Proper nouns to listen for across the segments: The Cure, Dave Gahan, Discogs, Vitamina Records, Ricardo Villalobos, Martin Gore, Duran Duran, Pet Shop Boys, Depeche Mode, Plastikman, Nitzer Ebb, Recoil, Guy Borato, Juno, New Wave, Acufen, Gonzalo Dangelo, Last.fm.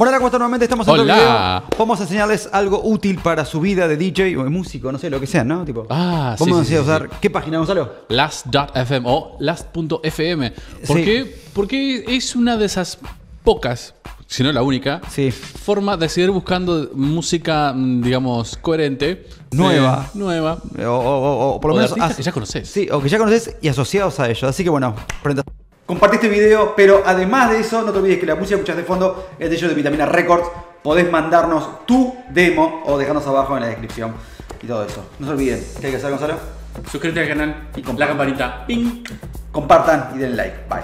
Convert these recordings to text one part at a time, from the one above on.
Bueno, ahora nuevamente estamos en otro video. Vamos a enseñarles algo útil para su vida de DJ o de músico, no sé, lo que sea, ¿no? Tipo, vamos a usar... ¿Qué página, Gonzalo? Last.fm o Last.fm. Porque es una de esas pocas, si no la única, forma de seguir buscando música, digamos, coherente. Nueva. Nueva. O por lo menos... que ya conocés. Sí, o que ya conocés y asociados a ellos. Así que bueno, comparte este video, pero además de eso, no te olvides que la música que escuchás de fondo es de ellos de Vitamina Records. Podés mandarnos tu demo o dejarnos abajo en la descripción y todo eso. No se olviden, ¿qué hay que hacer, Gonzalo? Suscríbete al canal y la campanita. ¡Ping! Compartan y den like. Bye.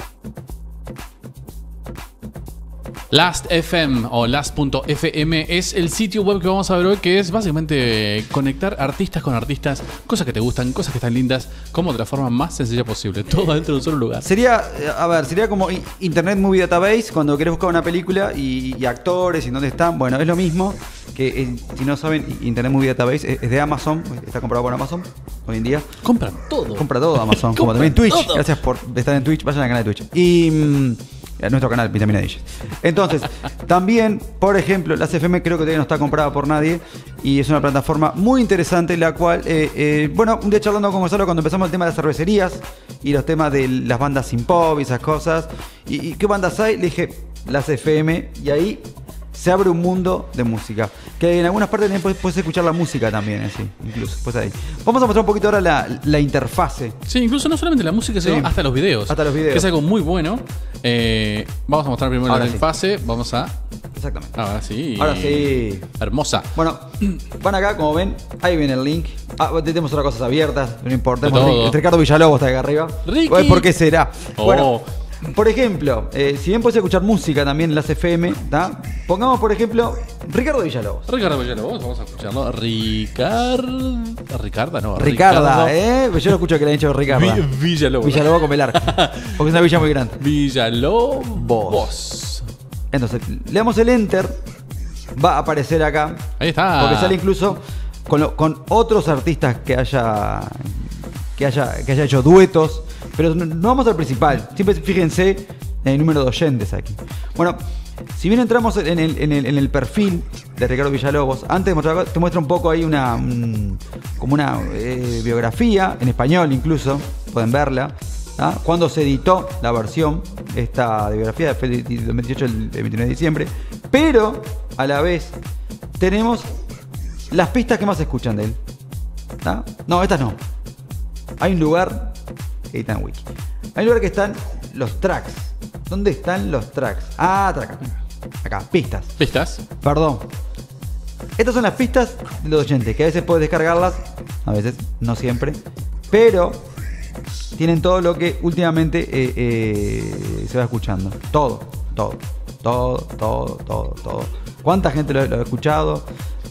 Last.fm o Last.fm es el sitio web que vamos a ver hoy, que es básicamente conectar artistas con artistas, cosas que te gustan, cosas que están lindas, como de la forma más sencilla posible, todo dentro de un solo lugar. Sería, a ver, sería como Internet Movie Database, cuando querés buscar una película y actores y dónde están. Bueno, es lo mismo que, si no saben, Internet Movie Database es de Amazon, está comprado por Amazon hoy en día. Compra todo. Compra todo Amazon, como también Twitch. Todo. Gracias por estar en Twitch, vayan al canal de Twitch. Y... a nuestro canal Vitamina Records. Entonces, también, por ejemplo, Last FM creo que todavía no está comprada por nadie y es una plataforma muy interesante, la cual, bueno, un día charlando con Gonzalo cuando empezamos el tema de las cervecerías y los temas de las bandas sin pop y esas cosas, y qué bandas hay, le dije Last FM, y ahí se abre un mundo de música, que en algunas partes también puedes escuchar la música también, así, incluso. Pues ahí. Vamos a mostrar un poquito ahora la interfase. Sí, incluso no solamente la música, sino hasta los videos. Hasta los videos. Que es algo muy bueno. Vamos a mostrar primero ahora la interfase. Vamos a... Exactamente. Ahora sí. Ahora sí. Hermosa. Bueno, van acá, como ven, ahí viene el link. Ah, tenemos otras cosas abiertas, no importa. Ricardo Villalobos está acá arriba. Ricky. ¿Por qué será? Oh. Bueno, por ejemplo, si bien podés escuchar música también en las FM, ¿tá? Pongamos por ejemplo Ricardo Villalobos. Ricardo Villalobos, vamos a escucharlo. Ricardo. Yo lo escucho que le han hecho Ricardo. Villalobos. Villalobos con velar. Porque es una villa muy grande. Villalobos. Entonces, le damos el enter. Va a aparecer acá. Ahí está. Porque sale incluso con otros artistas que haya hecho duetos. Pero no vamos al principal. Siempre fíjense en el número de oyentes aquí. Bueno, si bien entramos en el perfil de Ricardo Villalobos, antes de mostrar, te muestra un poco ahí como una biografía, en español incluso, pueden verla. ¿Ah? Cuando se editó la versión, esta de biografía, fue el 28 al 29 de diciembre. Pero, a la vez, tenemos las pistas que más se escuchan de él. ¿Ah? No, estas no. Hay un lugar... Editan Wiki. Hay un lugar que están los tracks. ¿Dónde están los tracks? Ah, acá, pistas. Pistas. Perdón. Estas son las pistas de los oyentes, que a veces puedes descargarlas, a veces, no siempre. Pero tienen todo lo que últimamente se va escuchando. Todo. ¿Cuánta gente lo ha escuchado?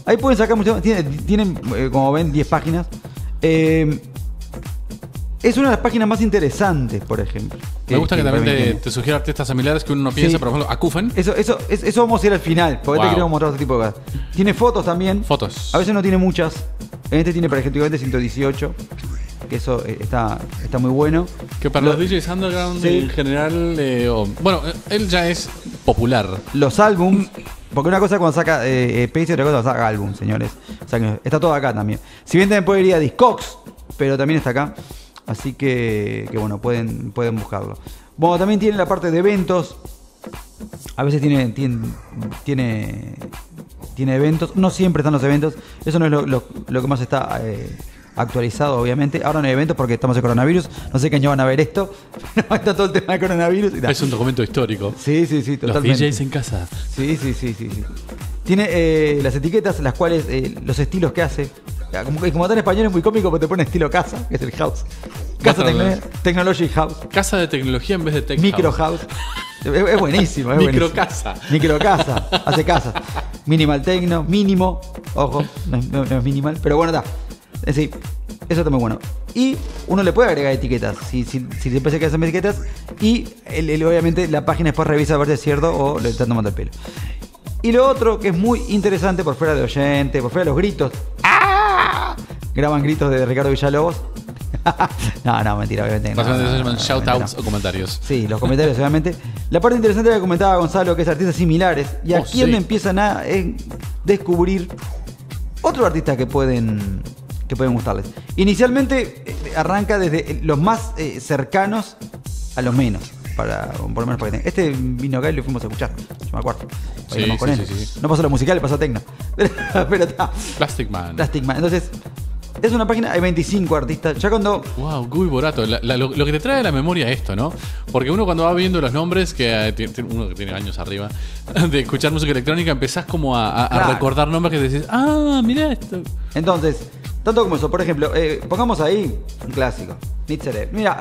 Ahí pueden sacar mucho. Tienen como ven, 10 páginas. Es una de las páginas más interesantes, por ejemplo. Me gusta que también te sugiera artistas similares que uno no piensa, por ejemplo, Acufen. Eso vamos a ir al final, porque te queremos mostrar este tipo de cosas. Tiene fotos también. Fotos. A veces no tiene muchas. Este tiene, por ejemplo, 118. Que eso está muy bueno. Que para los DJs underground en general... bueno, él ya es popular. Los álbums... Porque una cosa cuando saca PC, otra cosa saca álbum, señores. O sea, está todo acá también. Si bien también puede ir a Discogs, pero también está acá. Así que bueno, pueden buscarlo. Bueno, también tiene la parte de eventos. A veces tiene eventos. No siempre están los eventos. Eso no es lo que más está actualizado, obviamente. Ahora no hay eventos porque estamos en coronavirus. No sé qué año van a ver esto. Está todo el tema de coronavirus. Es un documento histórico. Sí, totalmente. Los DJs en casa. Sí. Tiene las etiquetas, las cuales los estilos que hace. Como está en español es muy cómico porque te pone estilo casa, que es el house. Casa Technology House. Casa de tecnología en vez de tech Micro house. Es buenísimo. Microcasa. Microcasa. Hace casas. Minimal techno. Mínimo. Ojo, no es minimal. Pero bueno, está. Es decir, eso está muy bueno. Y uno le puede agregar etiquetas. Si te parece que hacen etiquetas. Y obviamente la página después revisa a ver si es cierto o le están tomando el pelo. Y lo otro que es muy interesante por fuera de oyente, por fuera de los gritos. Graban gritos de Ricardo Villalobos. No, no, mentira, obviamente. Básicamente no, shoutouts o comentarios. Sí, los comentarios, obviamente. La parte interesante era que comentaba Gonzalo, que es artistas similares. Y aquí donde empiezan a descubrir otros artistas que pueden gustarles. Inicialmente arranca desde los más cercanos a los menos. Por lo menos para que tenga. Este vino acá y lo fuimos a escuchar. Yo me acuerdo. Sí. No pasó lo musical, pasó tecno. Pero está. Plastikman. Entonces, es una página, hay 25 artistas. Ya cuando. Wow, Guy Borato. Lo que te trae a la memoria esto, ¿no? Porque uno cuando va viendo los nombres, que uno que tiene años arriba, de escuchar música electrónica, empezás como a recordar nombres que decís, ah, mirá esto. Entonces, tanto como eso, por ejemplo, pongamos ahí un clásico. Nitzer Ebb. Mira,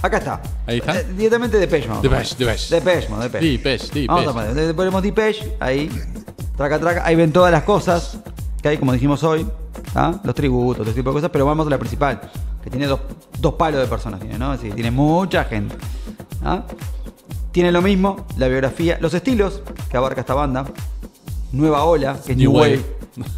acá está. Ahí está. Directamente Depeche Mode. Depeche Mode. Vamos a poner. Ponemos Depeche, ahí. Traca. Ahí ven todas las cosas que hay, como dijimos hoy. ¿Ah? Los tributos, ese tipo de cosas. Pero vamos a la principal, que tiene dos palos de personas, ¿no? Así que tiene mucha gente, ¿ah? Tiene lo mismo, la biografía, los estilos que abarca esta banda. Nueva ola, que es New Wave.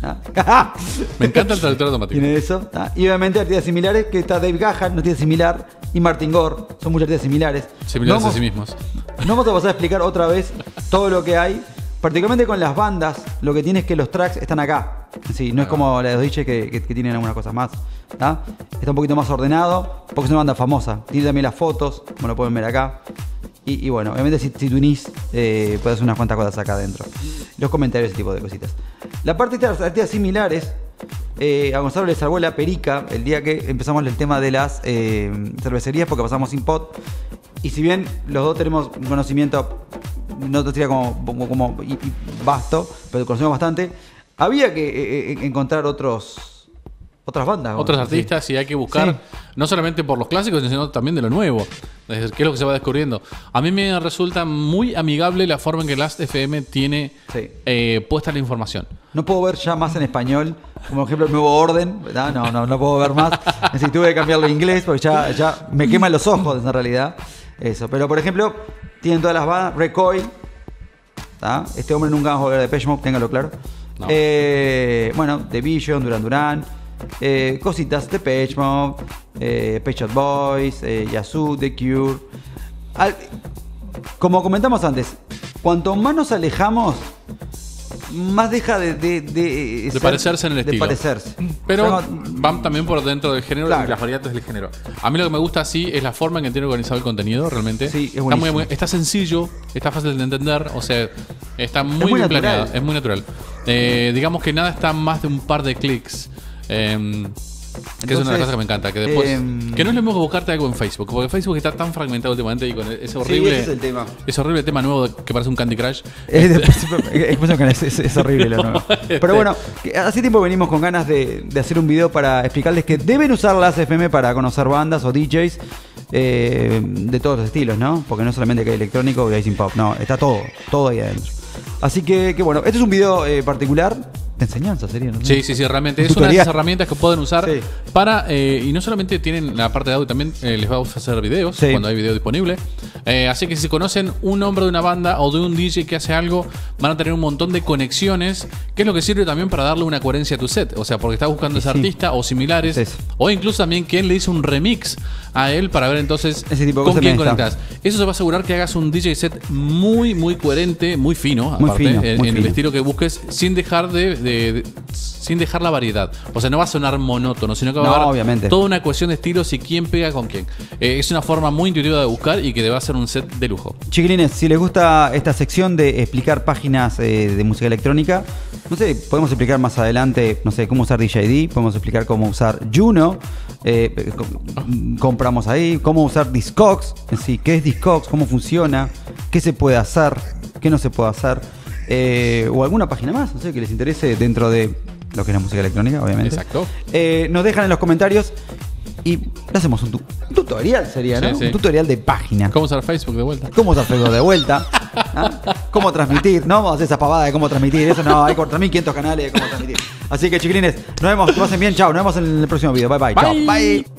¿Ah? Me encanta el traductor automático. Tiene eso, ¿ah? Y obviamente artistas similares, que está Dave Gahan, no tiene similar. Y Martin Gore, son muchos artistas similares a sí mismos. No vamos a pasar a explicar otra vez todo lo que hay. Particularmente con las bandas, lo que tiene es que los tracks están acá. Sí, no es como la de los DJs que tienen algunas cosas más, ¿tá? Está un poquito más ordenado, porque es una banda famosa. Tiene también las fotos, como lo pueden ver acá. Y bueno, obviamente si tú unís, puedes hacer unas cuantas cosas acá adentro. Los comentarios, ese tipo de cositas. La parte de las artistas similares, a Gonzalo le salvó la perica el día que empezamos el tema de las cervecerías, porque pasamos sin pot. Y si bien los dos tenemos conocimiento, no te diría como vasto, pero conocemos bastante. Había que encontrar otras bandas. Otros artistas, y hay que buscar, no solamente por los clásicos, sino también de lo nuevo. Es decir, qué es lo que se va descubriendo. A mí me resulta muy amigable la forma en que Last.fm tiene puesta la información. No puedo ver ya más en español, como por ejemplo el Nuevo Orden, ¿verdad? No puedo ver más. Así tuve que cambiarlo a inglés, porque ya me queman los ojos en realidad. Eso, pero por ejemplo, tienen todas las bandas. Recoil, ¿tá? Este hombre nunca va a volver a Depeche Mode, téngalo claro. No. Bueno, Depeche, Duran Duran, cositas de Depeche Mode, Pet Shop Boys, Yazoo, The Cure. Como comentamos antes, cuanto más nos alejamos, más deja de parecerse en el estilo. Pero van también por dentro del género, claro, y las variantes del género. A mí lo que me gusta así es la forma en que tiene organizado el contenido, realmente. Sí, es buenísimo. Está sencillo, está fácil de entender, o sea, está muy bien planeado, es muy natural. Digamos que nada está más de un par de clics. Que entonces, es una de las cosas que me encanta, que después que no es lo mismo que buscarte algo en Facebook, porque Facebook está tan fragmentado últimamente, y con ese horrible, sí, ese es el tema. Ese horrible tema nuevo que parece un Candy Crush. Es horrible lo nuevo. Pero bueno, hace tiempo venimos con ganas de hacer un video para explicarles que deben usar las FM para conocer bandas o DJs de todos los estilos, ¿no? Porque no solamente que hay electrónico y hay sin pop, no, está todo ahí adentro. Así que bueno, este es un video particular. Enseñanza sería, ¿no? Sí, realmente. Es una de las herramientas que pueden usar para. Y no solamente tienen la parte de audio, también les va a hacer videos cuando hay video disponible. Así que si conocen un nombre de una banda o de un DJ que hace algo, van a tener un montón de conexiones, que es lo que sirve también para darle una coherencia a tu set. O sea, porque estás buscando ese artista o similares, o incluso también quién le hizo un remix a él, para ver entonces ese tipo con quién conectás. Eso se va a asegurar que hagas un DJ set muy, muy coherente, muy fino, aparte, el estilo que busques, sin dejar sin dejar la variedad. O sea, no va a sonar monótono, sino que va a haber toda una cuestión de estilos y quién pega con quién. Es una forma muy intuitiva de buscar y que te va a hacer un set de lujo. Chiquilines, si les gusta esta sección de explicar páginas de música electrónica, no sé, podemos explicar más adelante, no sé, cómo usar DJD, podemos explicar cómo usar Juno, compramos ahí, cómo usar Discogs, qué es Discogs, cómo funciona, qué se puede hacer, qué no se puede hacer. O alguna página más, no sé, que les interese dentro de lo que es la música electrónica, obviamente. Exacto. Nos dejan en los comentarios y le hacemos un tutorial, sería, ¿no? Un tutorial de página. ¿Cómo usar Facebook de vuelta? ¿Cómo usar Facebook de vuelta? ¿Ah? ¿Cómo transmitir? No vamos a hacer esa pavada de cómo transmitir. Eso no, hay 4.500 canales de cómo transmitir. Así que, chiquilines, nos vemos. Lo hacen bien. Chao. Nos vemos en el próximo video. Bye. Chao. Bye.